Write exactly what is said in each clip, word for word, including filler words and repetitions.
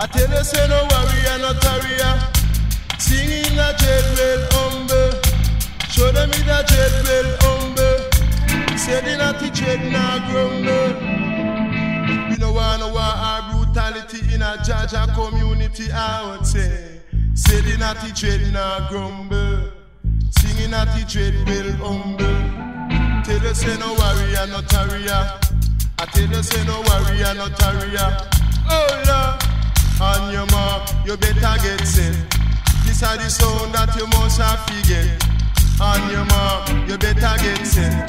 I tell you, say no worry, I'm not a singing a well humble. Show them in a well humble. Say they not teach it, not grumble. We no want no war or brutality in a Jaja community, I would say. Say they not teach it, not grumble. Singing a well well humble. Tell you, say no worry, I'm not a I tell you, say no worry, I'm not a oh Lord, on your mark, you better get set. This is the sound that you must have forget. On your mark, you better get set.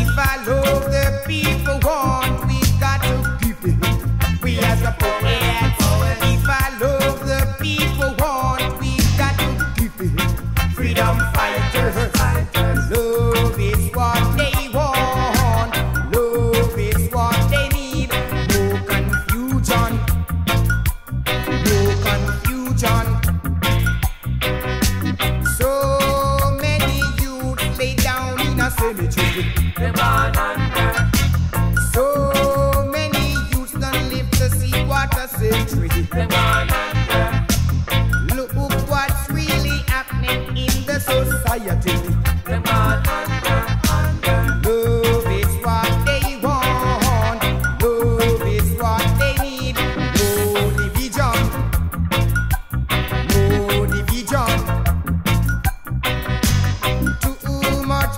If I love the people want.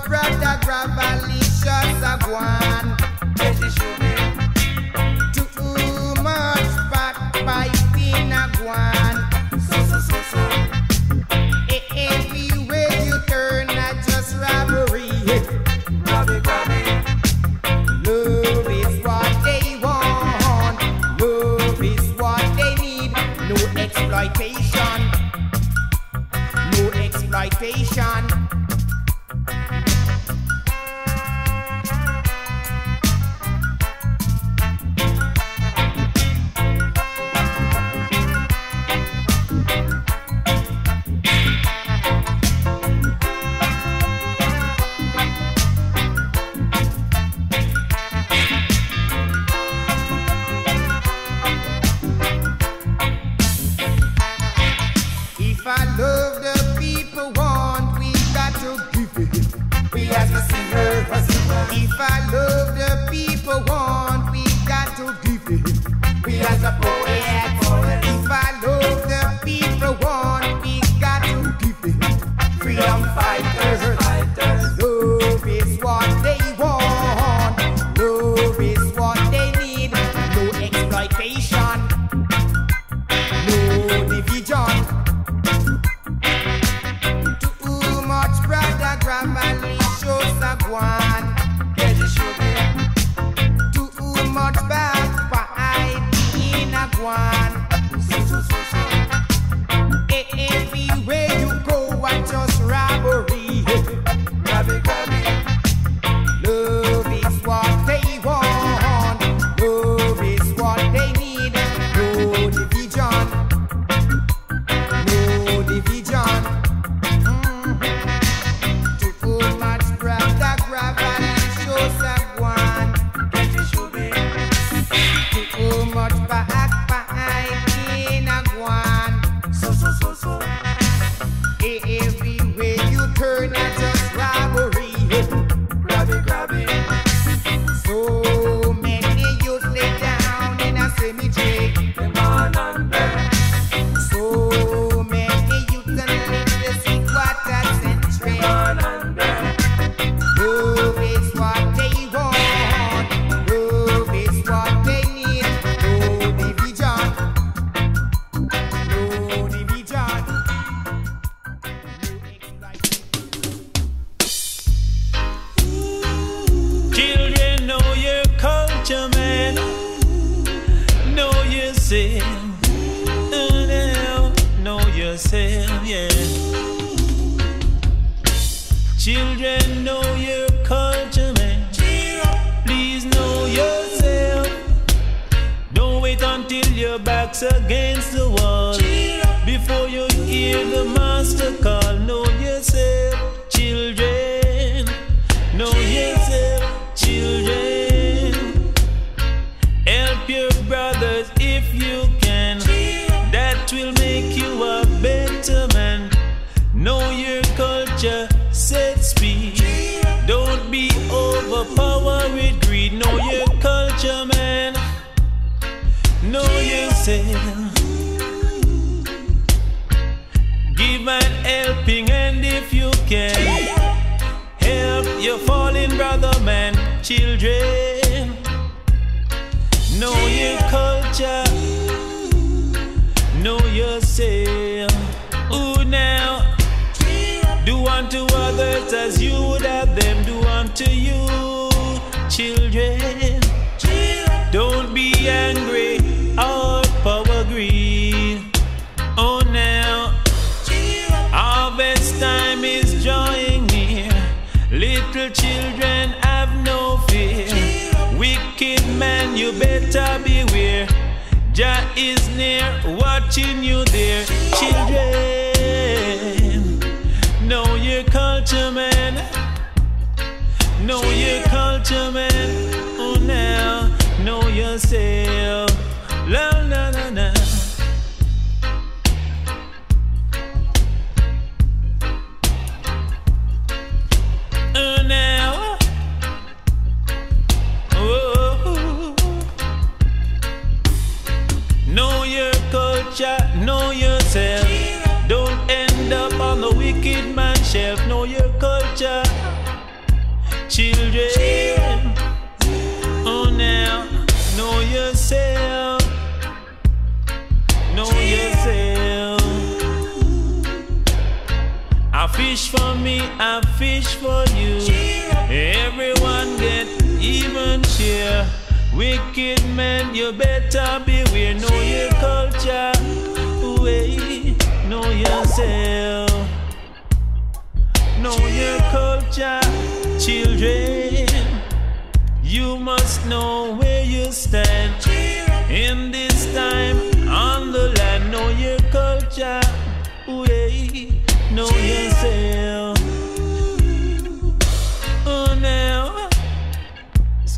Grab and show someone. Get the sugar. myself, yeah. Children, know your culture, man. Please know yourself. Don't wait until your back's against the wall before you hear the master call. Know yourself, children. Know yourself, children. Help your brothers if you can. That will make you a better man. Know your culture, set speed. Don't be overpowered with greed. Know your culture, man. Know yourself. Give an helping hand if you can. Help your fallen brother, man. Children, know your culture. Know yourself. Ooh, now. Do unto others as you would have them do unto you. Children, don't be angry or power greed. Oh, now. Harvest time is drawing near. Little children, have no fear. Wicked man, you better beware. Jah is near, watching you there. Children, know your culture, man. Know your culture, man. Oh, now, know yourself. La, la, la, la. Oh, now. Know your culture, know yourself. Don't end up on the wicked man's shelf. Know your culture, children. Oh, now, know yourself. Know yourself. I fish for me, I fish for you. Everyone get even share. Wicked men, you better beware. Know your culture, way. Know yourself. Know your culture, children. You must know where you stand in this time on the land. Know your culture, way. Know yourself. Oh, now.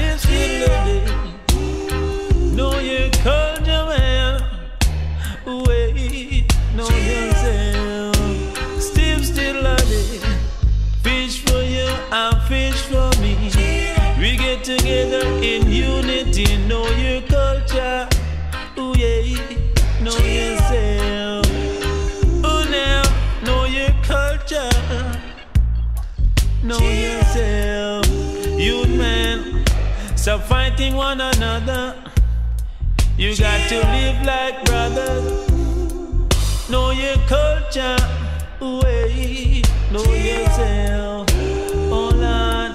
this little day. Know your culture, man. Wait, know yourself. Still, still a day. Fish for you, I fish for me. We get together in unity. Know your culture. Ooh, yeah. Know yourself. Oh, now. Know your culture. Know yourself. You men, stop fighting one another. You got to live like brothers. Know your culture, way. Know yourself, oh Lord.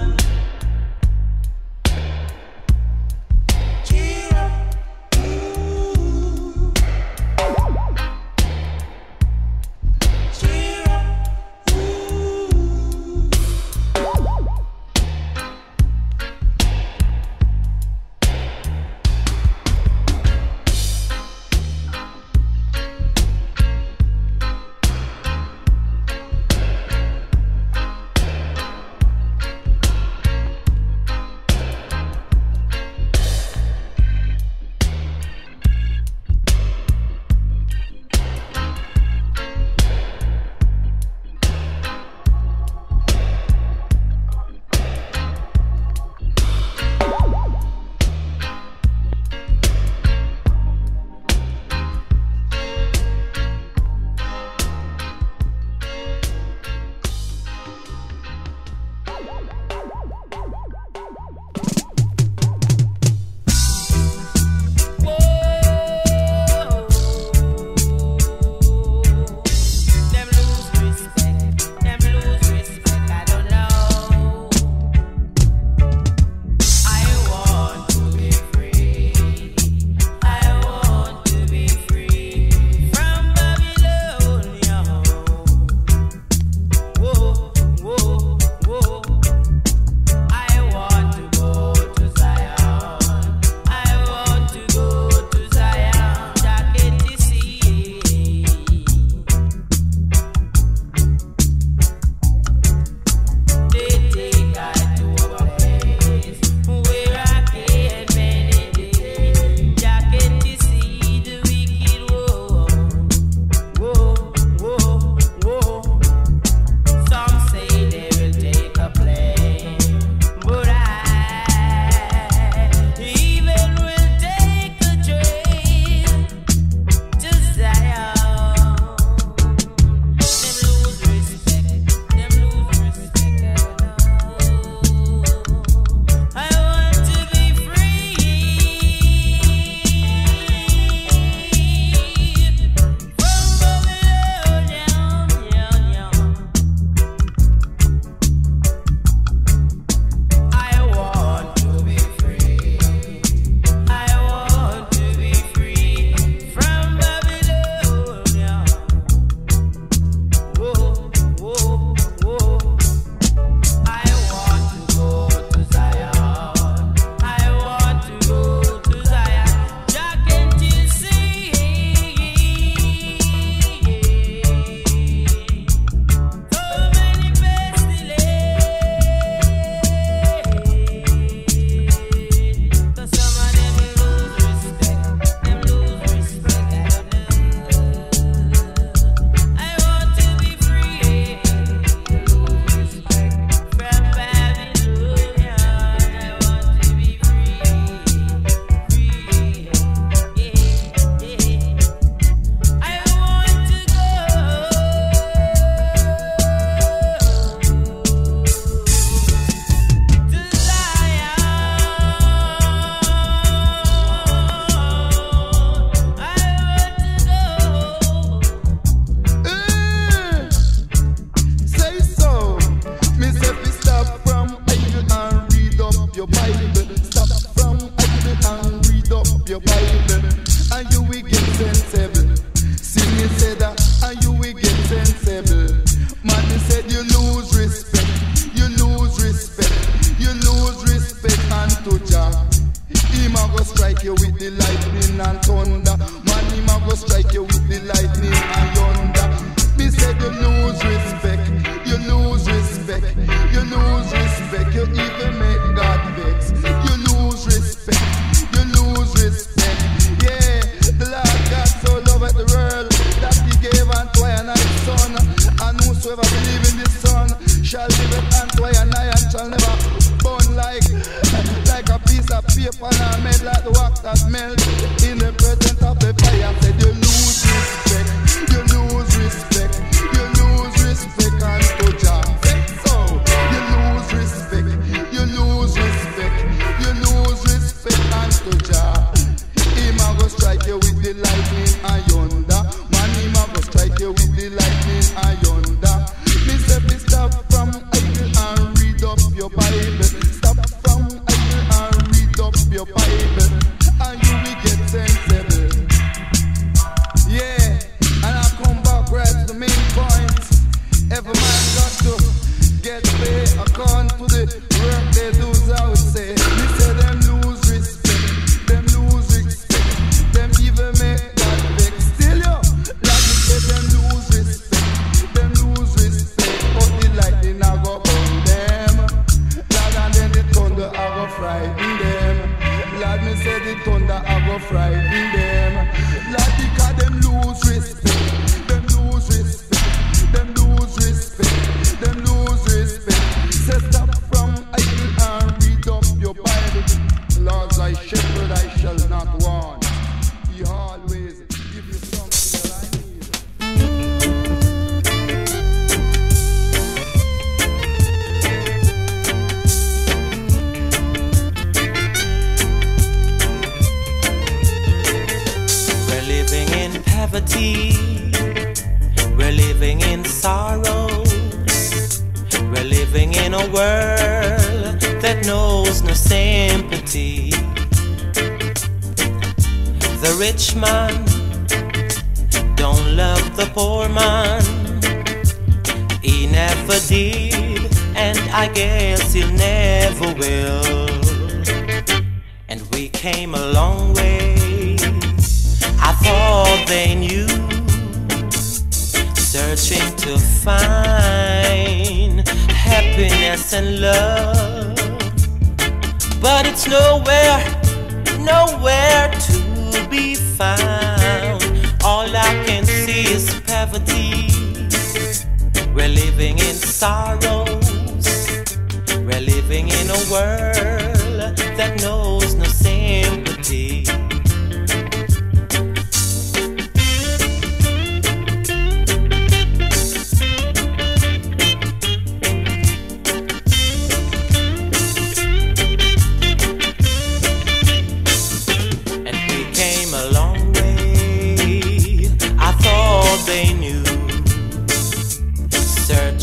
pity. We're living in sorrow. We're living in a world that knows no sympathy. The rich man don't love the poor man. He never did, and I guess he never will. And we came a long way. I thought they knew. Searching to find happiness and love, but it's nowhere, nowhere to be found. All I can see is poverty. We're living in sorrows. We're living in a world that knows no sympathy.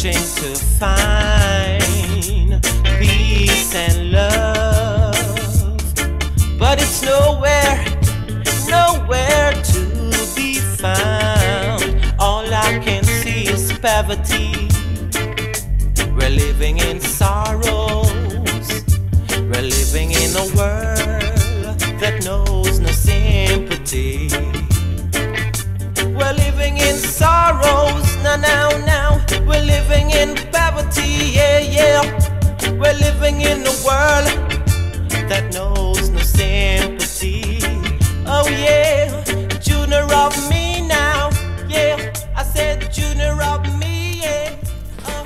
To find peace and love, but it's nowhere, nowhere to be found. All I can see is poverty. We're living in sorrows. We're living in a world that knows no sympathy. We're living in sorrows. Now, now, now, we're living in poverty, yeah, yeah. We're living in a world that knows no sympathy. Oh, yeah, junior of me now, yeah. I said junior of me, yeah. Oh.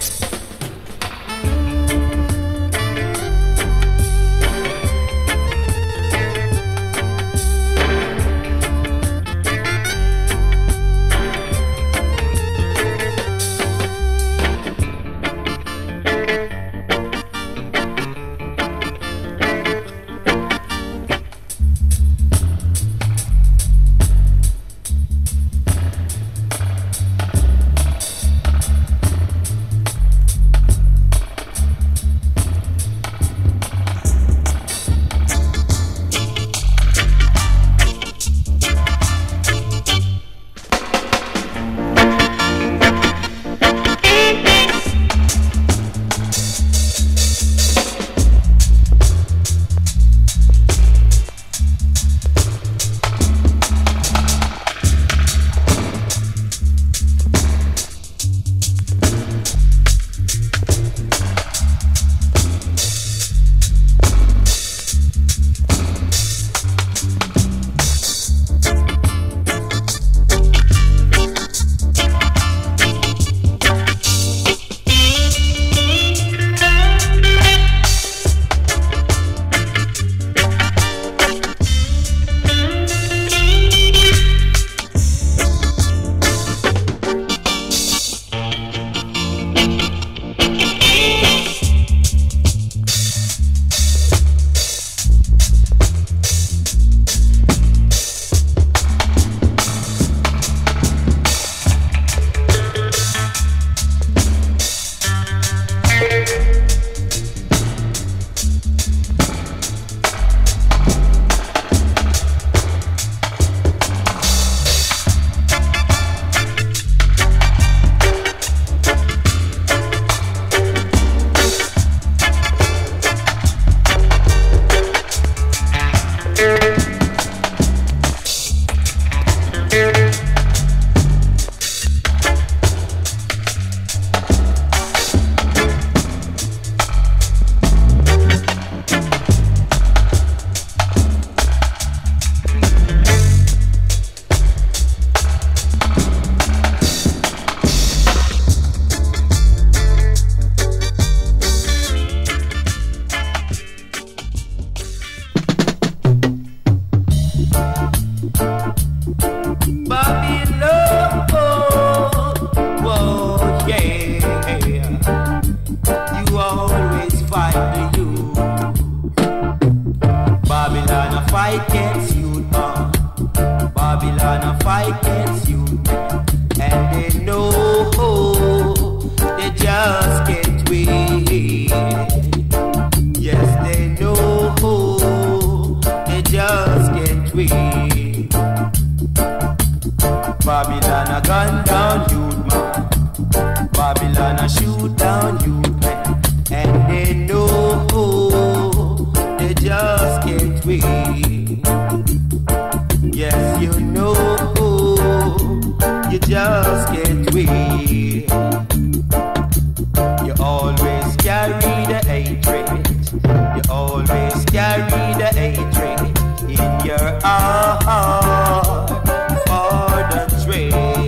a gun down youth man, Babylon a shoot down youth man, and they know they just can't wait. Yes, you know you just can't wait. You always carry the hatred, you always carry the hatred in your heart for the trade.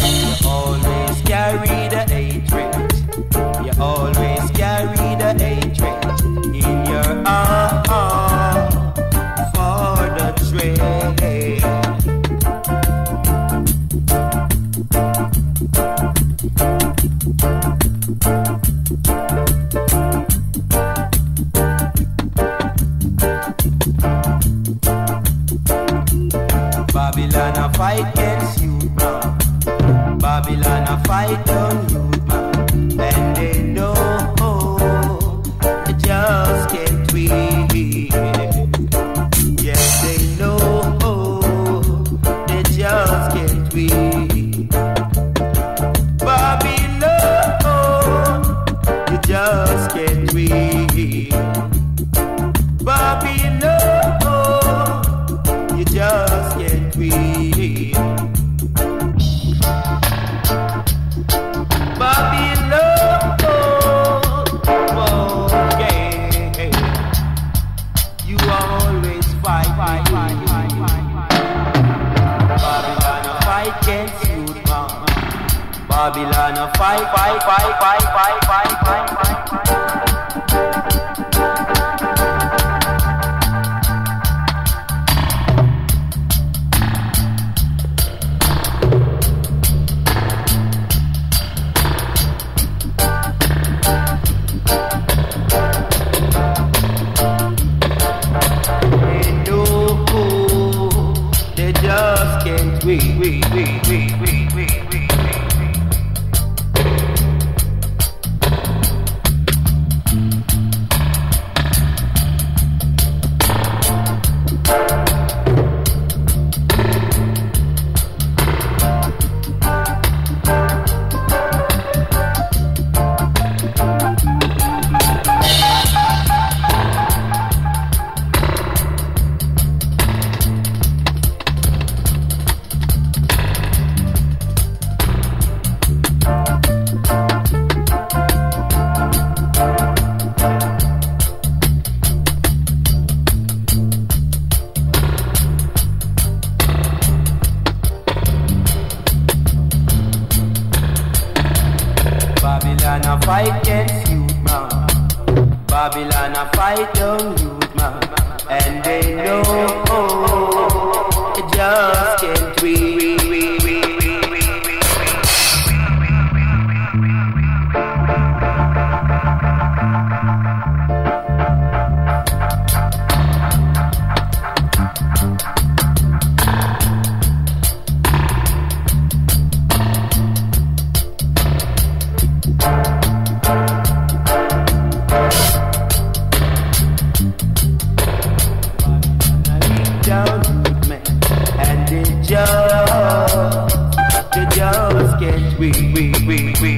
You always carry the hatred, you always carry the hatred in your heart for the trade. Babylon a fight against you now, Babylon a fight on you now, and they know they just can't win. Yes, they know they just can't win. Babylon, you just can't win. Babylon, you just can't win. Babylon a fight, fight, fight, fight, fight, fight, fight, fight, fight. They know they just can't wait, wait, wait, wait, wait, wait, wait. Babylon a fight against youth man, Babylon a fight on youth man, and they know they just can't win. We we we we we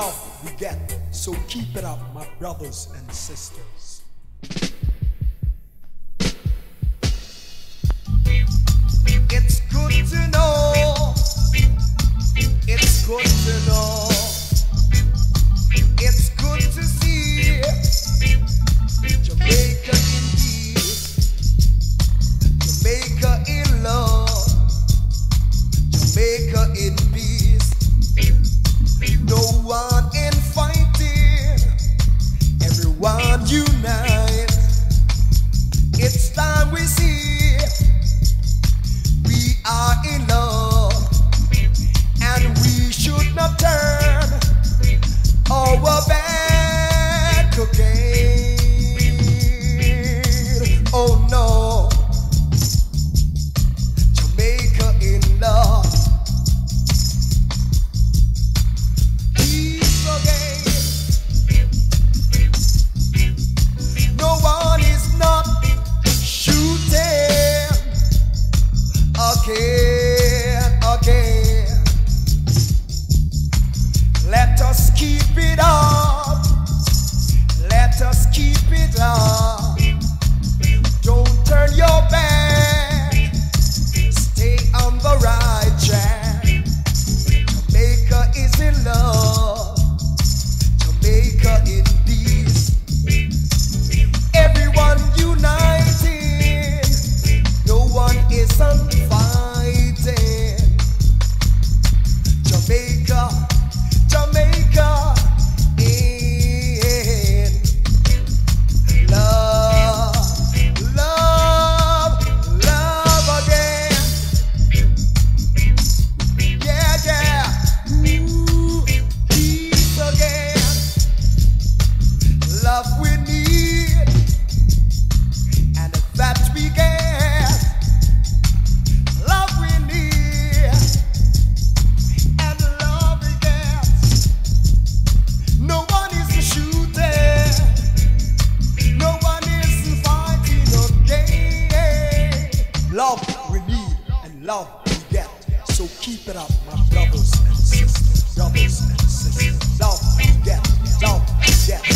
love we get. So keep it up, my brothers and sisters. It's good to know. It's good to know. It's good to see Jamaica in peace, Jamaica in love, Jamaica in peace. No one in fighting, everyone unite. It's time we see we are in love, and we should not turn our back again. Oh no, Jamaica in love. Peace again. No one is not shooting again, again. Let us keep it up. Let us keep it up. Don't turn your back. Stay on the right track. Jamaica is in love. Jamaica in peace. Everyone united. No one is unfighting. Jamaica. Jamaica in love, love, love again. Yeah, yeah. Ooh, peace again. Love we need, and that we get. Love we need. No one is shooting, no one is fighting again. Love we need and love we get. So keep it up, my brothers and sisters, brothers and sisters. Love we get, love we get.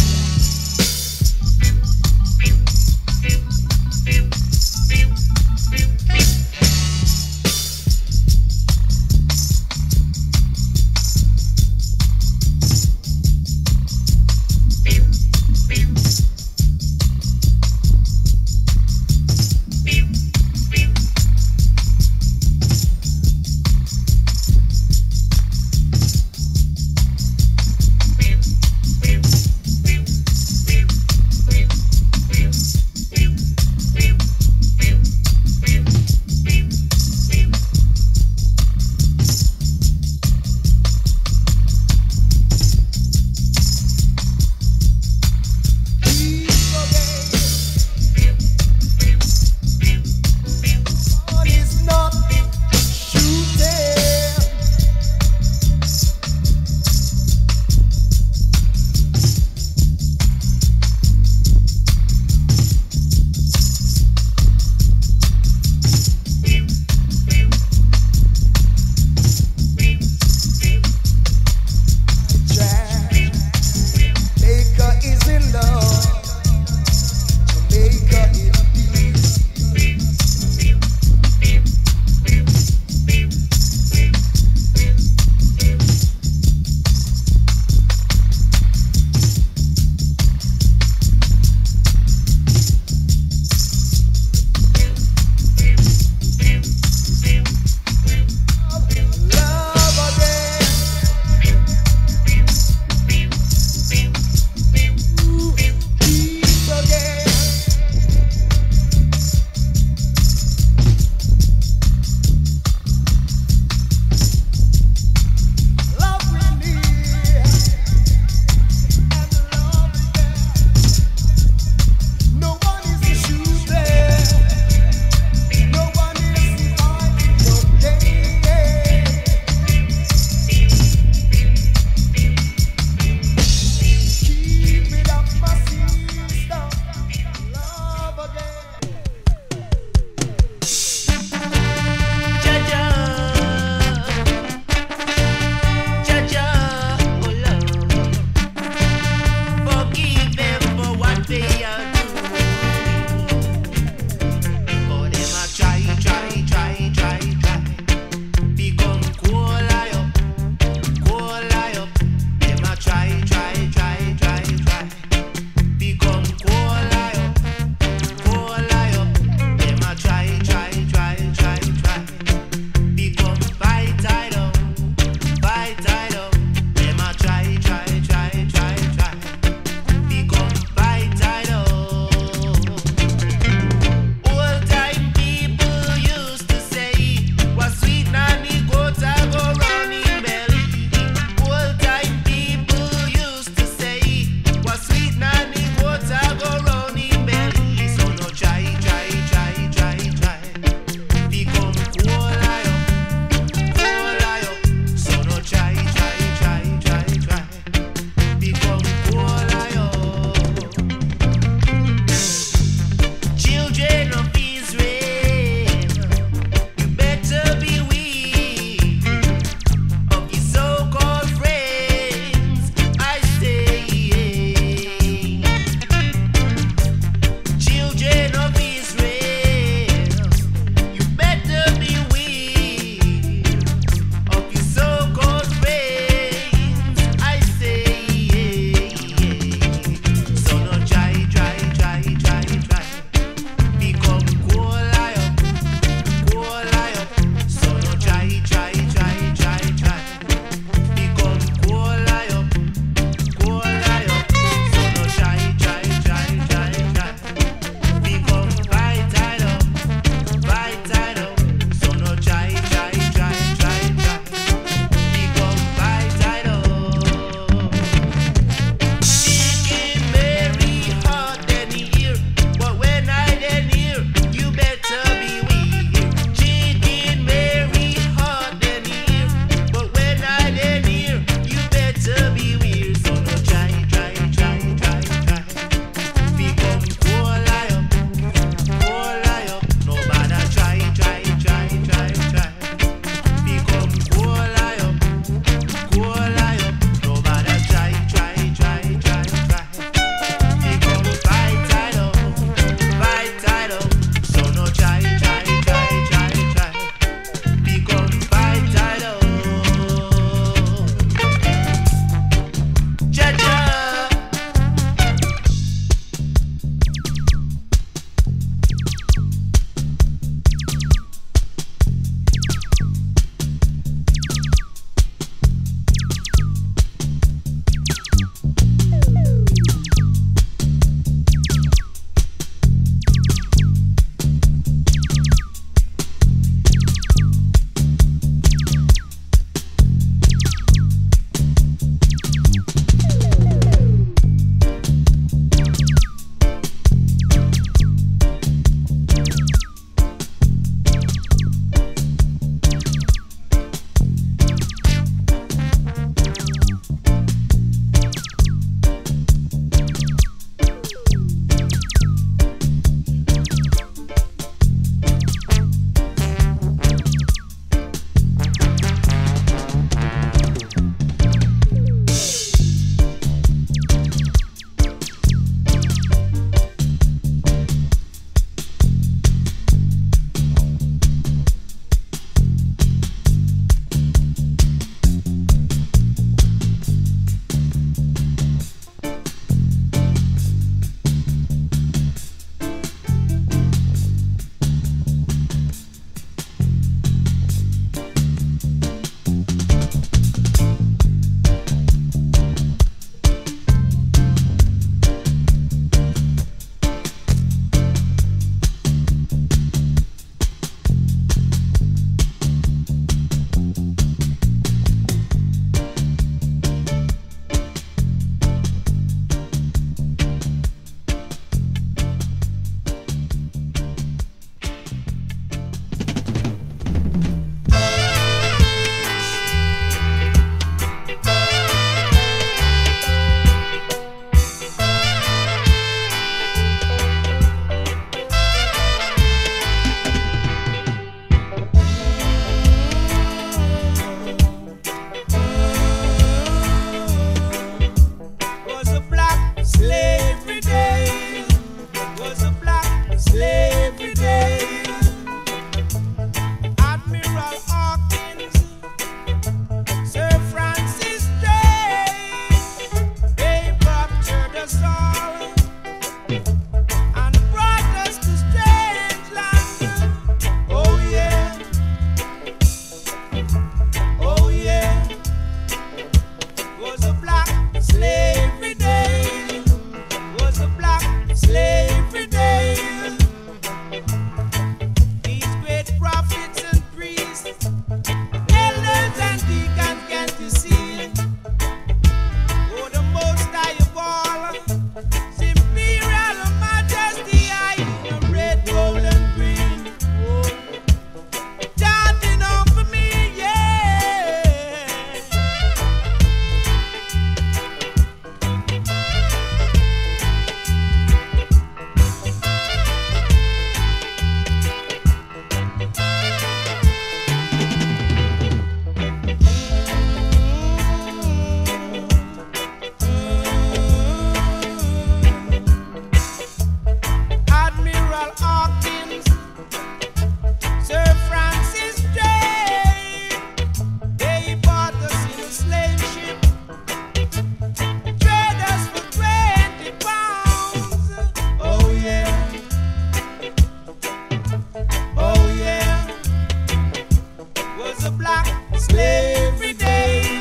was a black slavery day,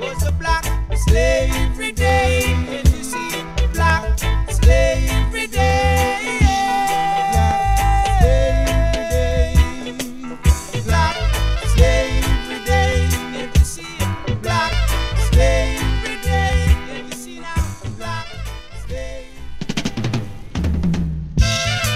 was a black slavery day. Can you see black slavery day? Black slavery day, black slavery day. Can you see black slavery day? Can you see now black slavery? Without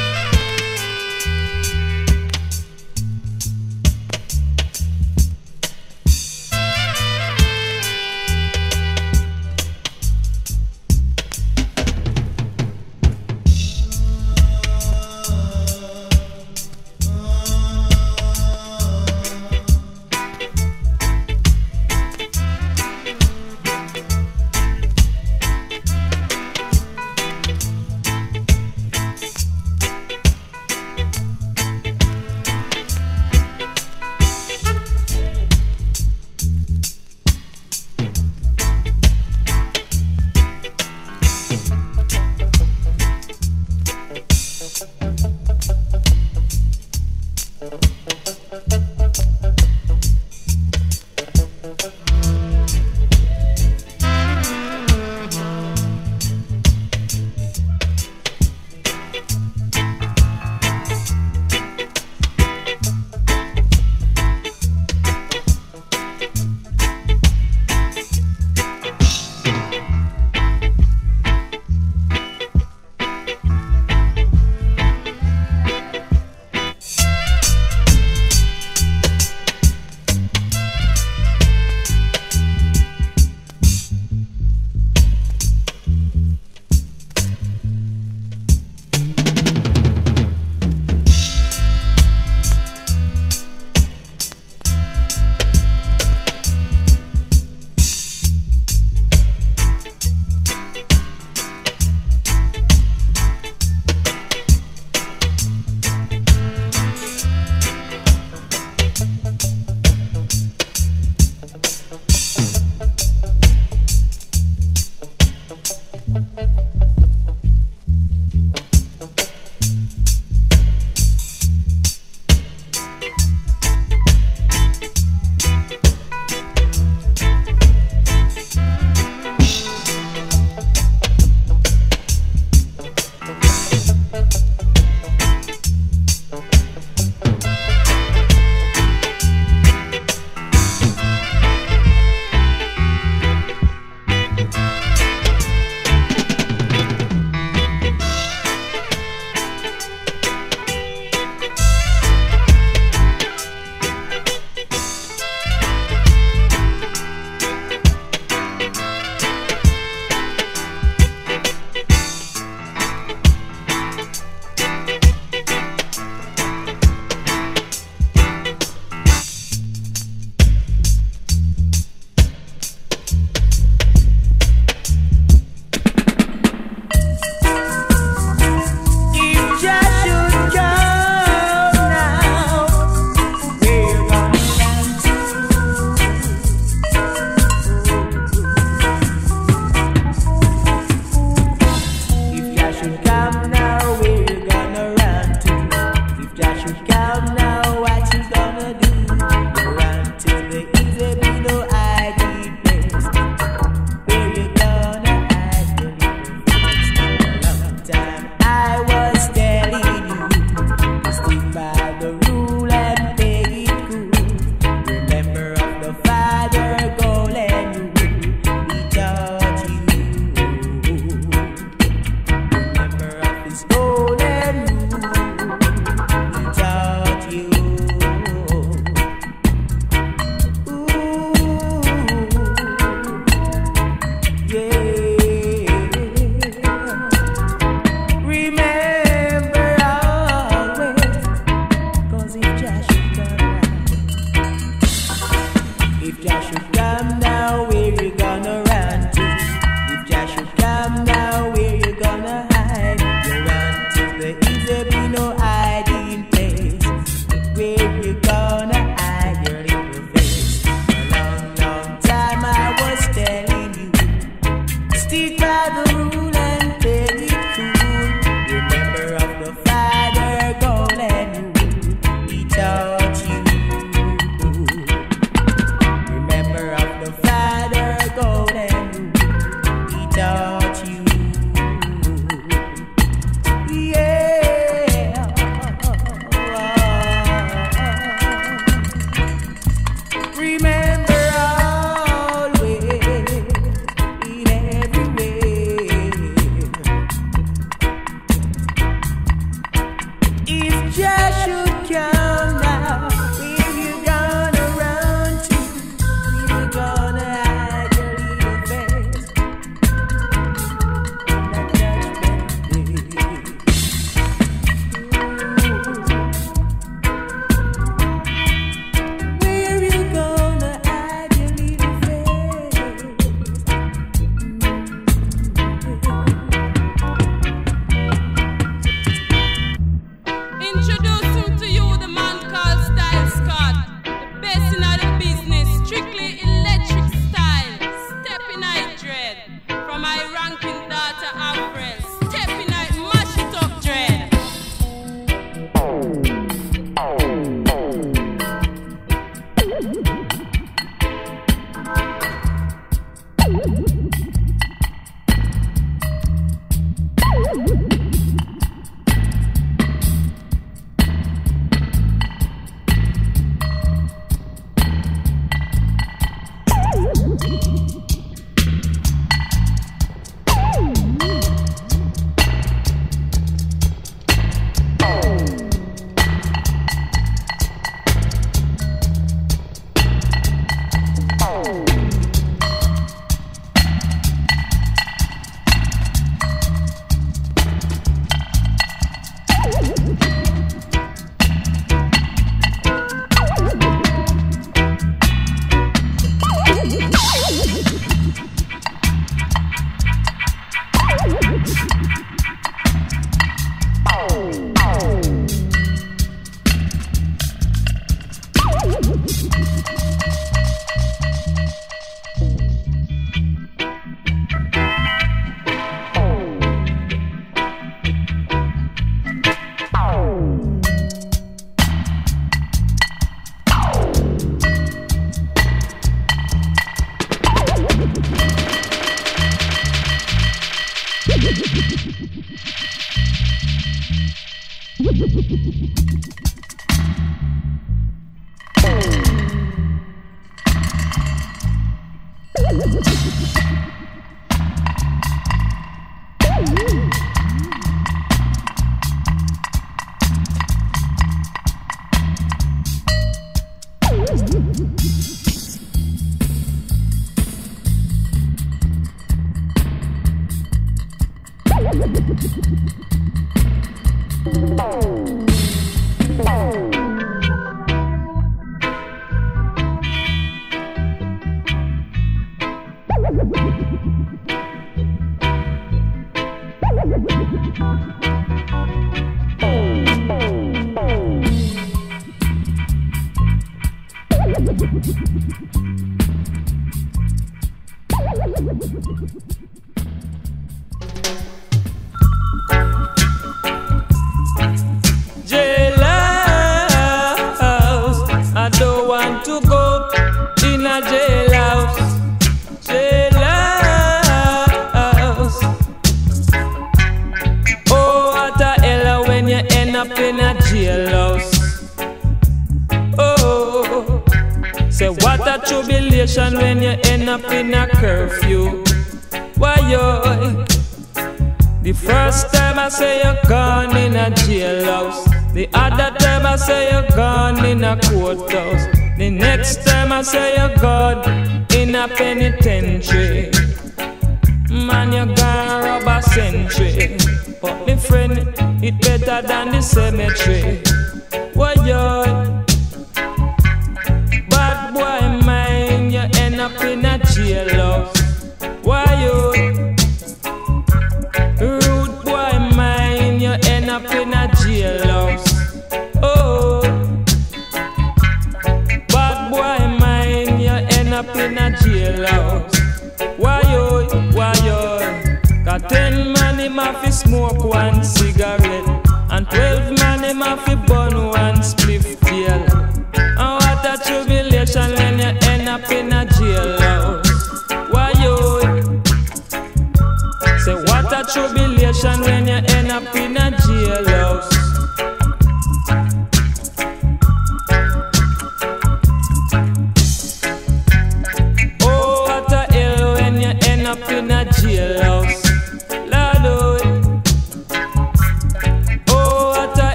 you.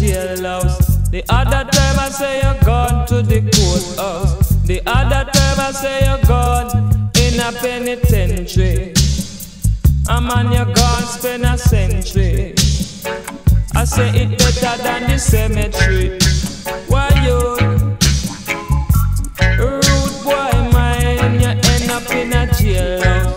jailhouse. The other time I say you're gone to the courthouse. The other time I say you're gone in a penitentiary. A man you're gone spend a century. I say it better than the cemetery. Why you rude boy mine, you end up in a jailhouse.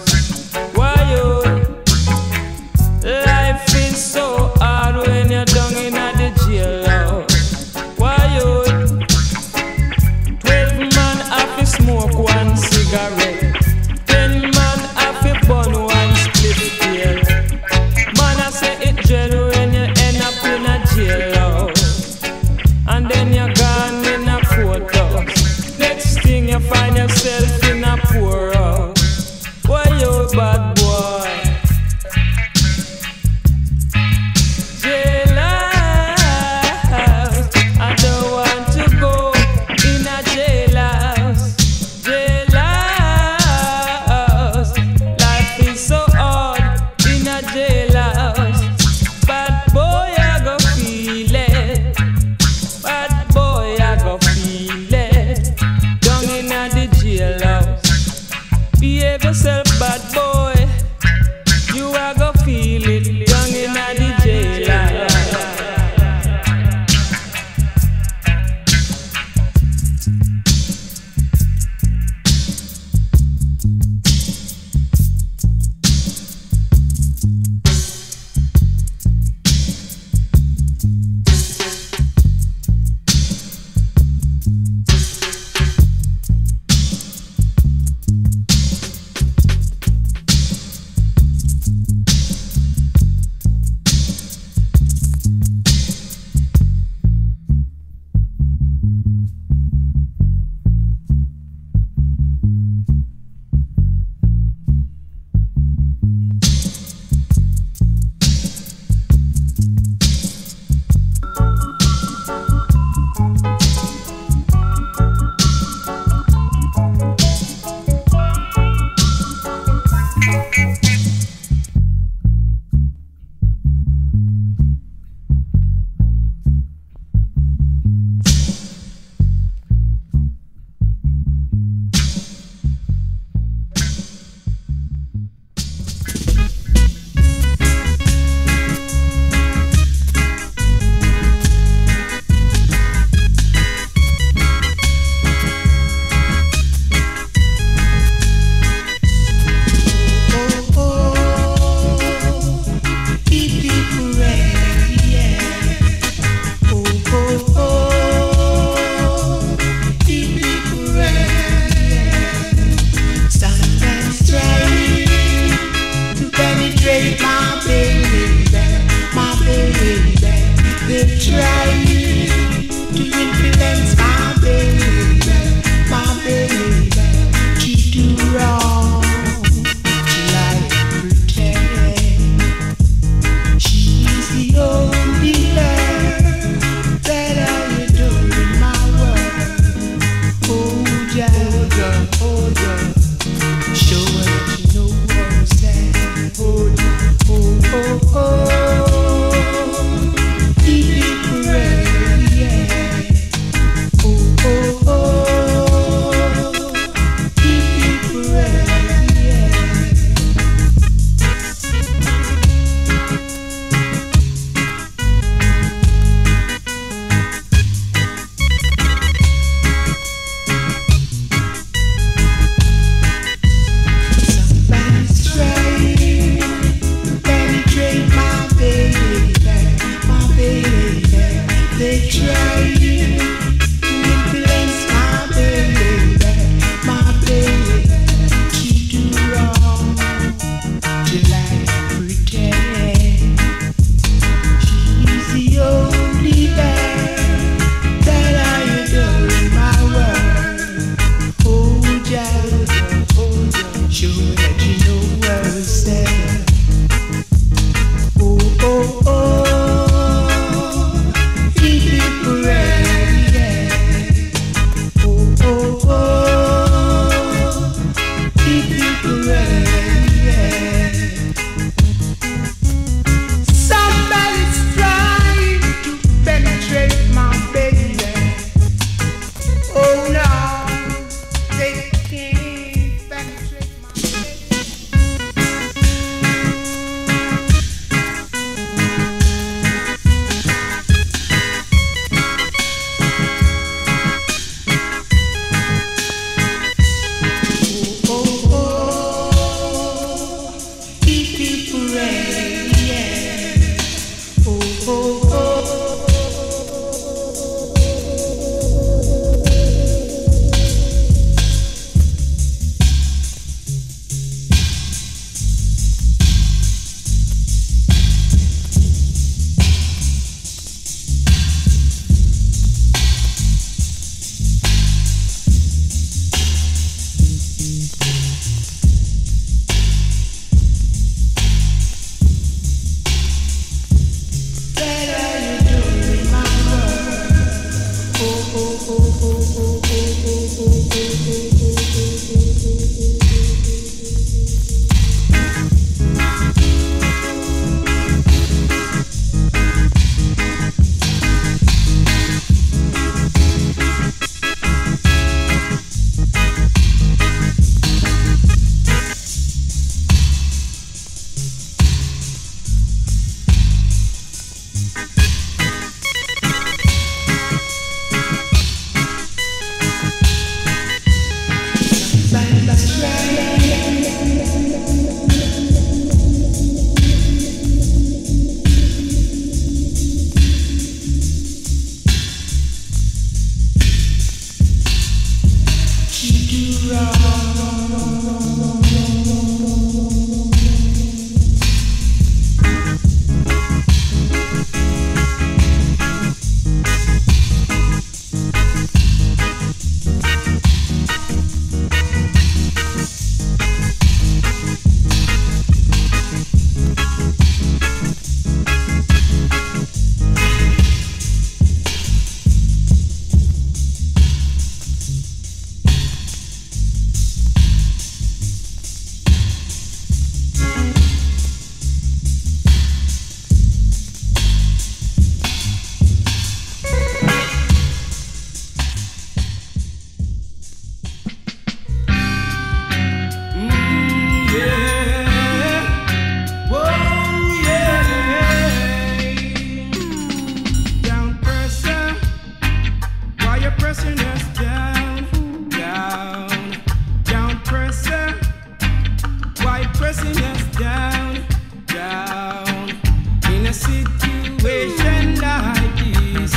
situation like this.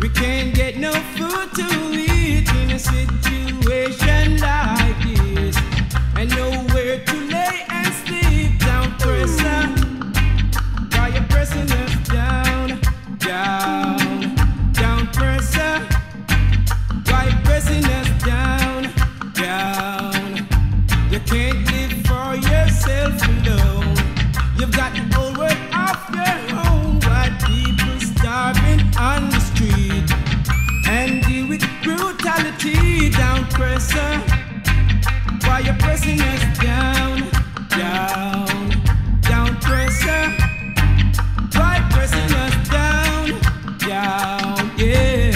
We can't get no food to eat in a situation like this. And nowhere to lay and sleep. Down pressure, while you're pressing us down, down. Down pressure, while you're pressing us down, down. You can't live for yourself alone. You've got the whole world off your own. While people starving on the street and deal with brutality. Down pressure, while you're pressing us down, down. Down pressure, while you're pressing us down, down, yeah.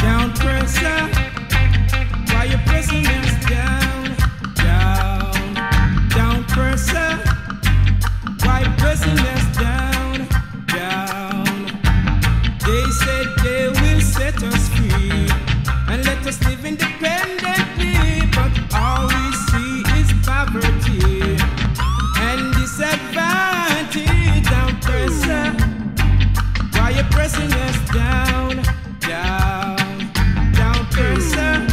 Down pressure, while you're pressing us down, down. Down pressure, while you're pressing us down, down. They said they will set us free and let us live independently, but all we see is poverty and disadvantage. Down pressure, while you're pressing us down, down. Down pressure,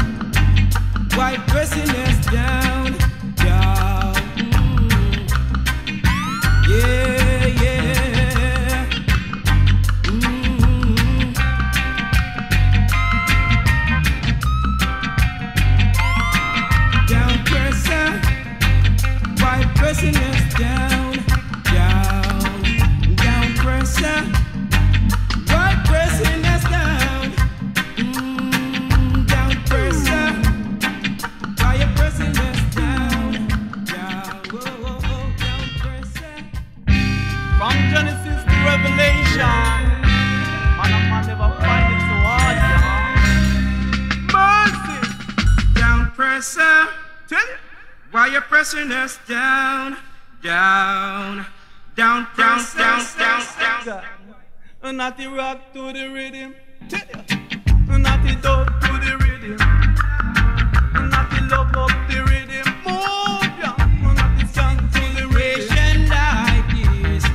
while you're pressing us down, down. Mm. Yeah, yeah. Mm. Down pressure, while you're pressing us down, down. Down pressure, while you're pressing us down. Mm, down pressure, while you're pressing us down, down. Whoa, whoa, whoa, down pressure. From Genesis to Revelation, man a man never find it so hard, yeah. Mercy. Down pressure, tell you, while you're pressing us down, down, down, down, down, down, down, down. And not the rock to the rhythm, tell you. And not the dog to the rhythm, and not the love up the rhythm. Move, yeah. And not the song to the rhythm. Like this,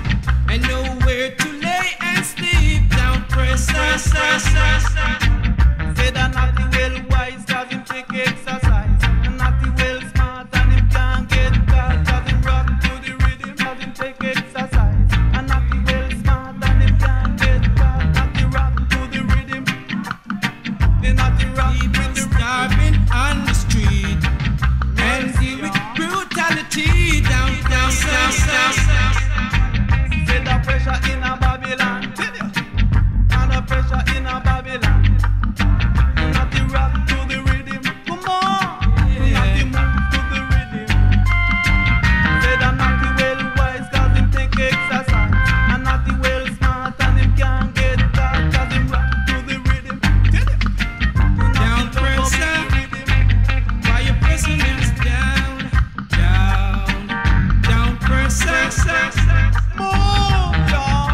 and nowhere to lay and sleep. Down pressure, said I'm not the well wise, have him take exercise. And not the well smart, and him can't get caught. Have him rock to the rhythm, have him take exercise. And not the well smart, and him can't get caught. Not the rock to the rhythm, then not the rock to the rhythm. Starving on the street and deal with brutality. Down, down, down, down, down. Said the pressure in a Babylon, tell you. And the pressure in a Babylon. And not the rock to the rhythm, come on. And not the move to the rhythm. Said I'm not the well wise, cause him take exercise. And not the well smart, and him can't get caught, cause him rock to the rhythm, tell you. And Down not the love of pressure, the rhythm. while you're pressing us down, down. Down pressure, move, y'all.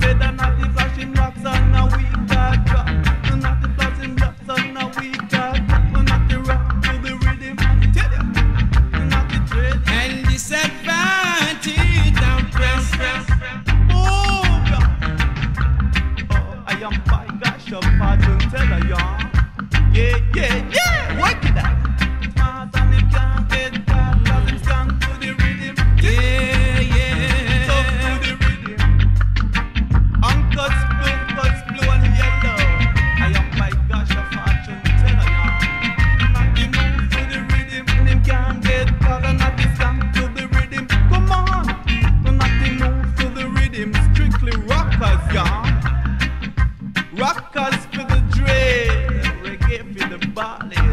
Said I'm not the flashing rocks on a weak dog rock. And not the flashing rocks on a weak dog rock. And not the rock to the rhythm, tell you. And not the dread, and disadvantage. Down pressure, move, y'all. Oh, I am by gosh, a fortune teller, y'all. Yeah, yeah, yeah, work it out. Smart and him can't get caught, cause him strong to the rhythm. Yeah, yeah. Tough to the rhythm. Uncles, blue, cuts, blue and yellow. I am by gosh, a fortune teller, y'all. Not the move to the rhythm, and him can't get caught. And not the strong to the rhythm, come on. And not the move to the rhythm, strictly rockers, y'all. Rockers for the dread, reggae for the body.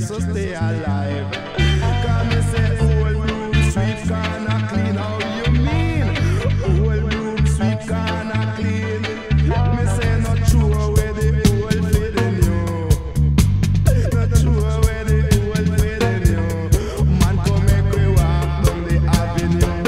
just to stay alive. Come and say, old Brook Street gonna clean. How you mean? Old Brook Street gonna clean. Me say, not true away the old with the new. Not true away the old with the new. Man, come make we walk down the avenue.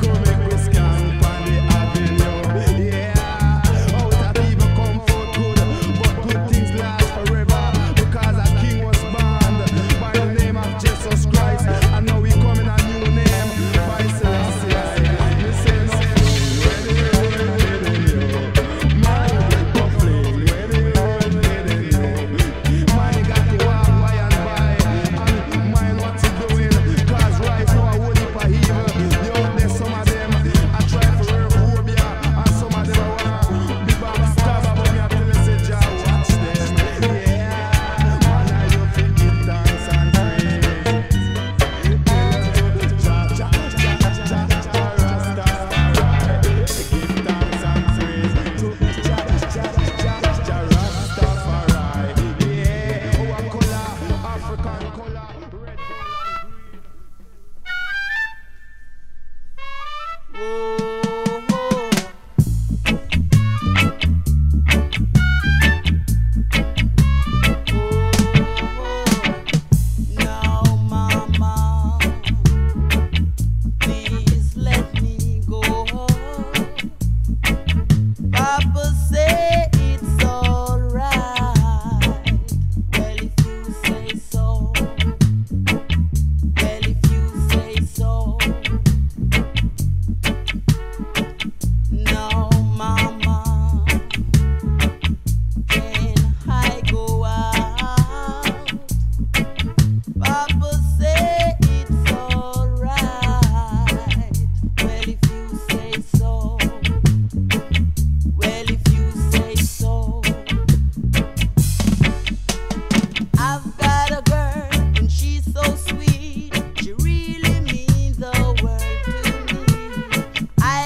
Come make we skank on the avenue. Yeah, out of people come for good, but good things last forever. Because a king was born by the name of Jesus Christ, and now we come in a new name by Selassie. We say no fool with the new. Man with no fling with the old with the new. Man got the walk by and by, and mind what you doing. Cause right now I would if I evil. The old days, some of them I try for homophobia, and some of them I wanna be backstab about me until I say Jah watch them. Yeah, man I you feel it dance and pray. Jah Jah Jah Jah Jah Rastafari. Give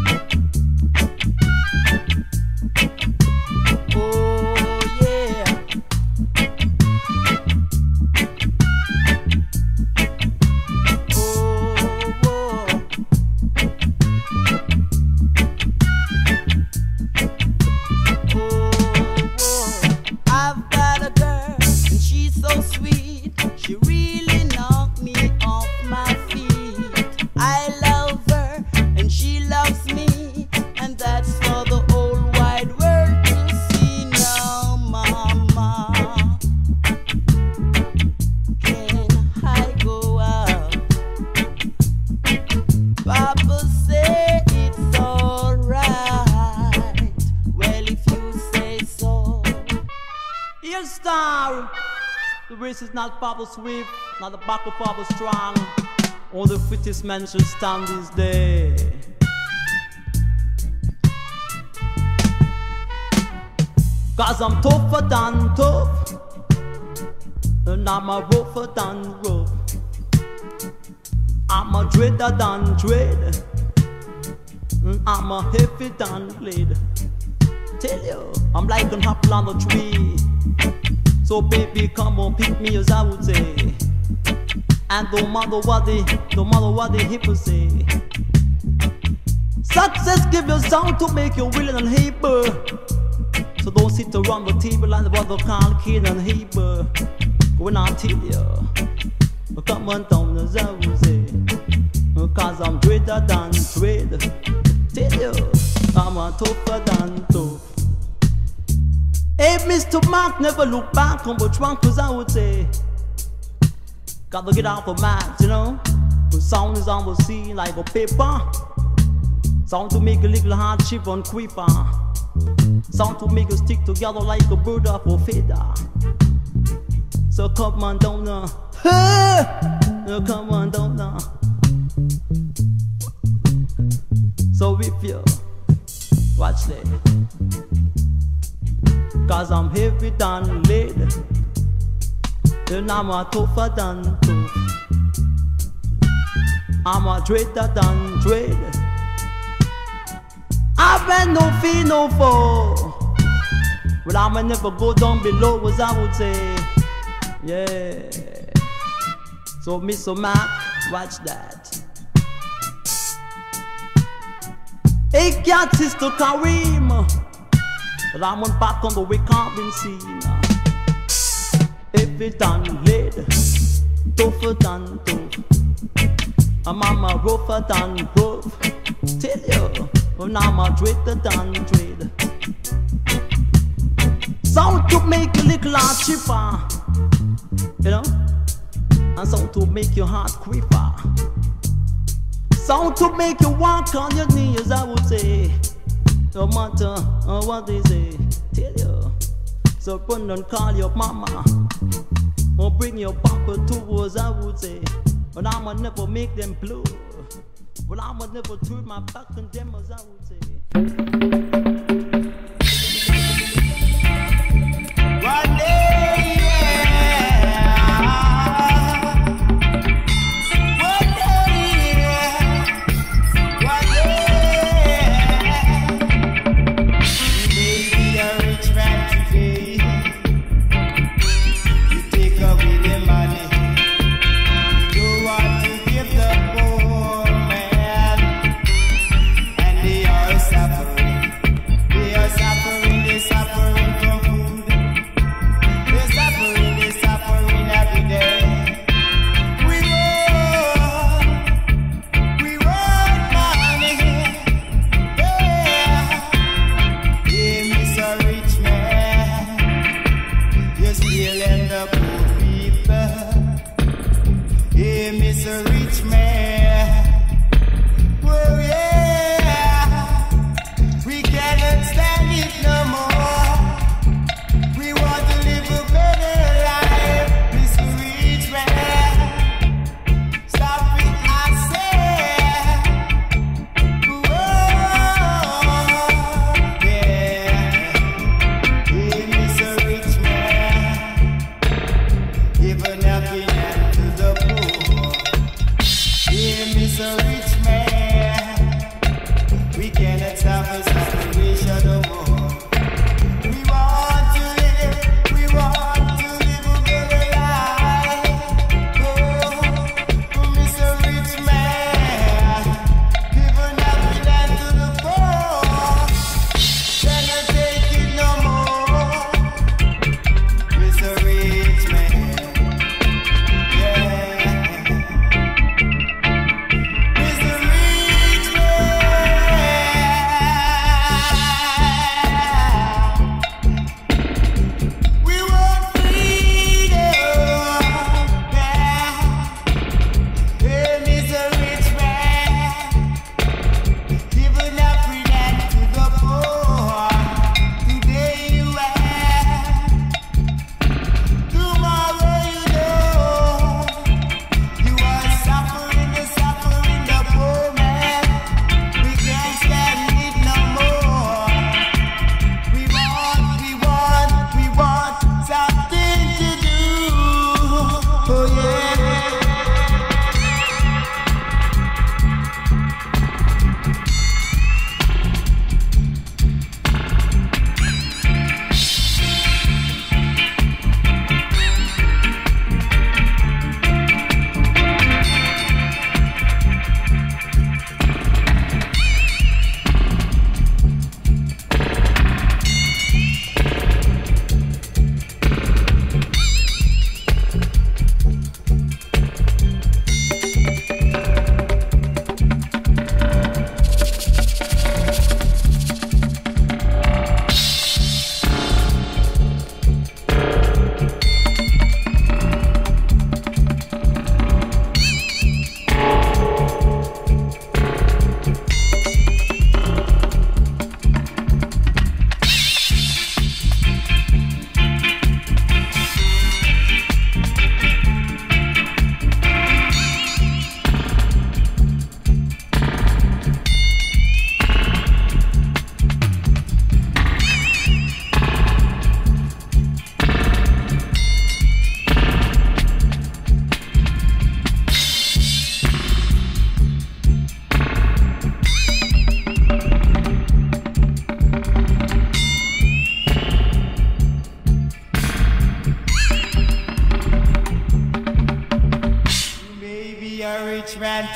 thanks and praise to Jah Jah Jah Jah Rastafari. Yeah, our color, African color, red, gold and green. The race is not powerful swift, not the back of powerful strong. All the fittest men should stand this day. Cause I'm tougher than tough, and I'm a rougher than rough. I'm a dreader than dread, and I'm a heavy than lead. Tell you, I'm like an apple on a tree. So baby, come on, pick me as I would say. And no matter what they, no matter what they hip would say. Success give you sound to make you willing and able. So don't sit around the table like the brother Carl Kid and Haber. When I tell you, come on down as I would say. Cause I'm greater than trade. Tell you, I'm a tougher than tough. Hey, Mister Mark, never look back on what's wrong, cause I would say, gotta get off the mat, you know. The sound is on the scene like a paper. Sound to make a little hardship on quiver. Sound to make us stick together like a bird up a feather. So come on down now. No, come on down now. So if you watch that, cause I'm heavy than lead, and I'm a tougher than tough. I'm a traitor than trade. I've been no fee, no foe, but I'ma never go down below, as I would say. Yeah. So Mister Mac, watch that. Hey, cat, sister Karim, but I'm on back on the way can't be seen. If it done late, tougher than tough. I'm a rougher than rough. Tell you, when I'm a traitor than trade. Sound to make a little cheaper. You know, and sound to make your heart quiver. Sound to make you walk on your knees, I would say. No matter what they say, tell you. So run and call your mama, or bring your papa to us, I would say. But I'ma never make them blue. But I'ma never turn my back on them, as I would say. One day.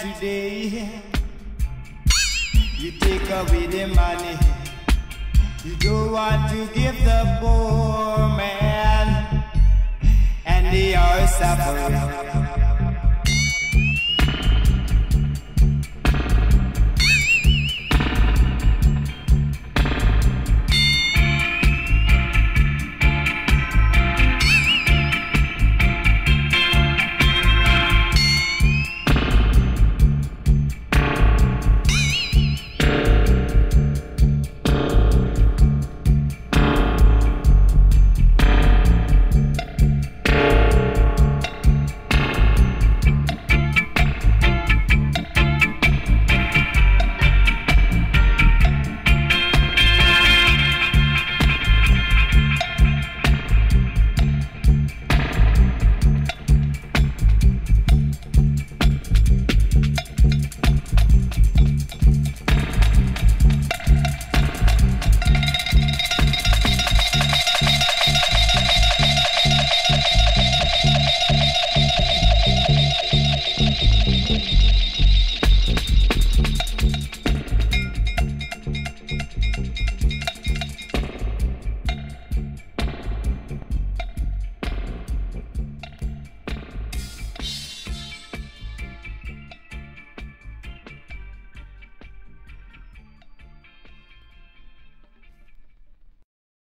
today. You take away the money, you don't want to give the poor man, and they are suffering.